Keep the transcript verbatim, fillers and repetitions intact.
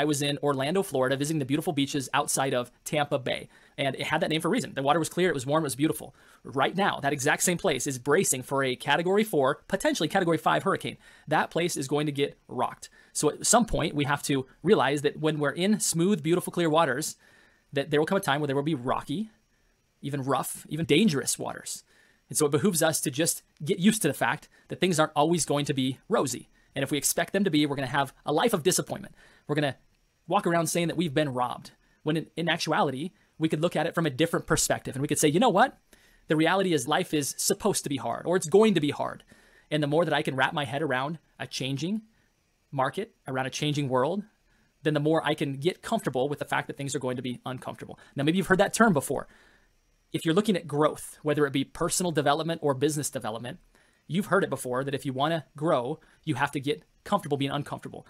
I was in Orlando, Florida, visiting the beautiful beaches outside of Tampa Bay. And it had that name for a reason. The water was clear, it was warm, it was beautiful. Right now, that exact same place is bracing for a category four, potentially category five hurricane. That place is going to get rocked. So at some point, we have to realize that when we're in smooth, beautiful, clear waters, that there will come a time where there will be rocky, even rough, even dangerous waters. And so it behooves us to just get used to the fact that things aren't always going to be rosy. And if we expect them to be, we're going to have a life of disappointment. We're going to walk around saying that we've been robbed, when in, in actuality, we could look at it from a different perspective. And we could say, you know what? The reality is life is supposed to be hard, or it's going to be hard. And the more that I can wrap my head around a changing market, around a changing world, then the more I can get comfortable with the fact that things are going to be uncomfortable. Now, maybe you've heard that term before. If you're looking at growth, whether it be personal development or business development, you've heard it before that if you want to grow, you have to get comfortable being uncomfortable.